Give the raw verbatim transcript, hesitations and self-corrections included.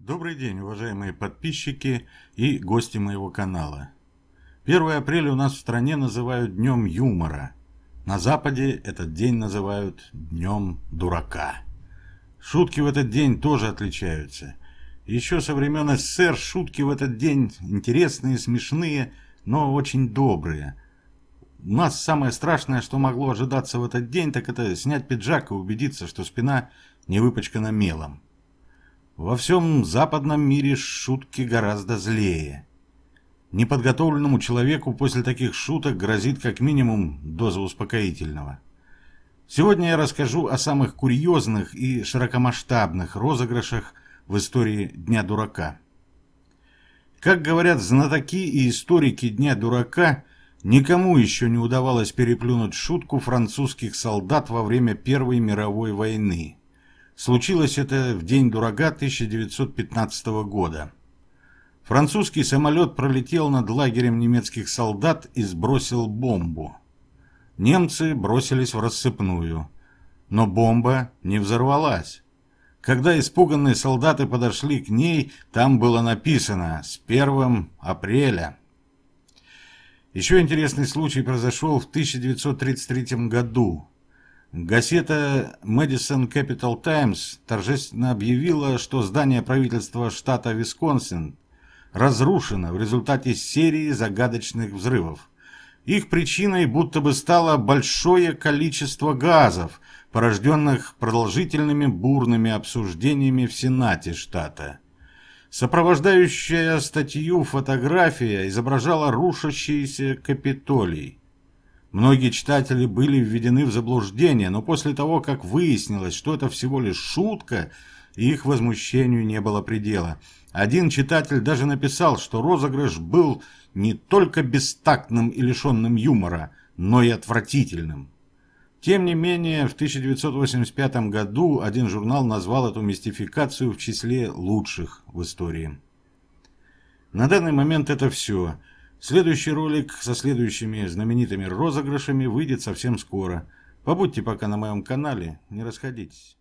Добрый день, уважаемые подписчики и гости моего канала. первое апреля у нас в стране называют Днем юмора. На Западе этот день называют Днем дурака. Шутки в этот день тоже отличаются. Еще со времен СССР шутки в этот день интересные, смешные, но очень добрые. У нас самое страшное, что могло ожидаться в этот день, так это снять пиджак и убедиться, что спина не выпачкана мелом. Во всем западном мире шутки гораздо злее. Неподготовленному человеку после таких шуток грозит как минимум доза успокоительного. Сегодня я расскажу о самых курьезных и широкомасштабных розыгрышах в истории Дня дурака. Как говорят знатоки и историки Дня дурака, никому еще не удавалось переплюнуть шутку французских солдат во время Первой мировой войны. Случилось это в день дурака тысяча девятьсот пятнадцатого года. Французский самолет пролетел над лагерем немецких солдат и сбросил бомбу. Немцы бросились в рассыпную, но бомба не взорвалась. Когда испуганные солдаты подошли к ней, там было написано «С первым апреля». Еще интересный случай произошел в тысяча девятьсот тридцать третьем году. Газета Madison Capital Times торжественно объявила, что здание правительства штата Висконсин разрушено в результате серии загадочных взрывов. Их причиной будто бы стало большое количество газов, порожденных продолжительными бурными обсуждениями в Сенате штата. Сопровождающая статью фотография изображала рушащийся Капитолий. Многие читатели были введены в заблуждение, но после того, как выяснилось, что это всего лишь шутка, их возмущению не было предела. Один читатель даже написал, что розыгрыш был не только бестактным и лишенным юмора, но и отвратительным. Тем не менее, в тысяча девятьсот восемьдесят пятом году один журнал назвал эту мистификацию в числе лучших в истории. На данный момент это все. Следующий ролик со следующими знаменитыми розыгрышами выйдет совсем скоро. Побудьте пока на моем канале, не расходитесь.